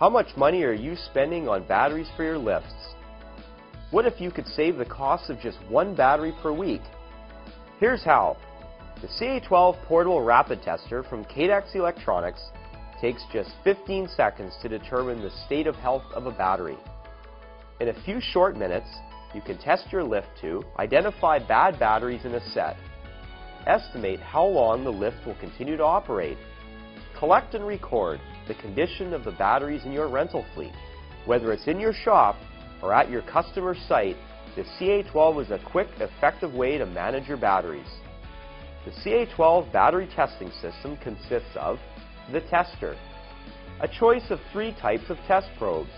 How much money are you spending on batteries for your lifts? What if you could save the cost of just one battery per week? Here's how. The CA-12 Portable Rapid Tester from Cadex Electronics takes just 15 seconds to determine the state of health of a battery. In a few short minutes, you can test your lift to identify bad batteries in a set, estimate how long the lift will continue to operate, collect and record the condition of the batteries in your rental fleet. Whether it's in your shop or at your customer site, the CA-12 is a quick, effective way to manage your batteries. The CA-12 battery testing system consists of the tester, a choice of 3 types of test probes,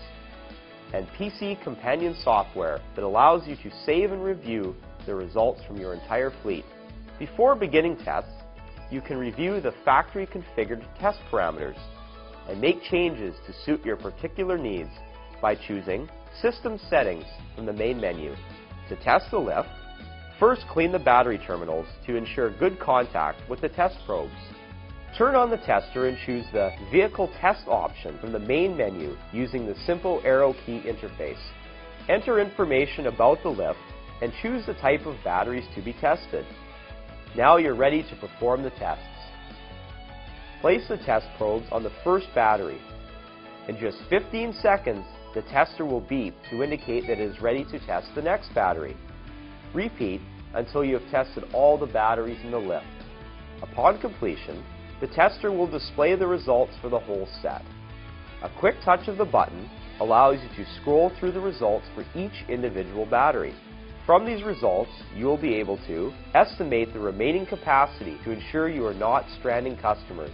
and PC companion software that allows you to save and review the results from your entire fleet. Before beginning tests, you can review the factory configured test parameters and make changes to suit your particular needs by choosing System Settings from the main menu. To test the lift, first clean the battery terminals to ensure good contact with the test probes. Turn on the tester and choose the Vehicle Test option from the main menu using the simple arrow key interface. Enter information about the lift and choose the type of batteries to be tested. Now you're ready to perform the tests. Place the test probes on the first battery. In just 15 seconds, the tester will beep to indicate that it is ready to test the next battery. Repeat until you have tested all the batteries in the lift. Upon completion, the tester will display the results for the whole set. A quick touch of the button allows you to scroll through the results for each individual battery. From these results, you will be able to estimate the remaining capacity to ensure you are not stranding customers.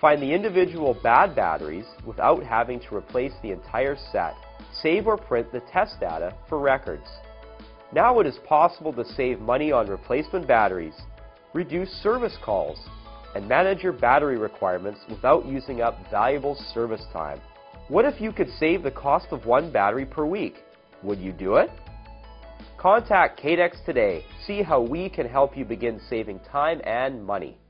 Find the individual bad batteries without having to replace the entire set. Save or print the test data for records. Now it is possible to save money on replacement batteries, reduce service calls, and manage your battery requirements without using up valuable service time. What if you could save the cost of one battery per week? Would you do it? Contact Cadex today. See how we can help you begin saving time and money.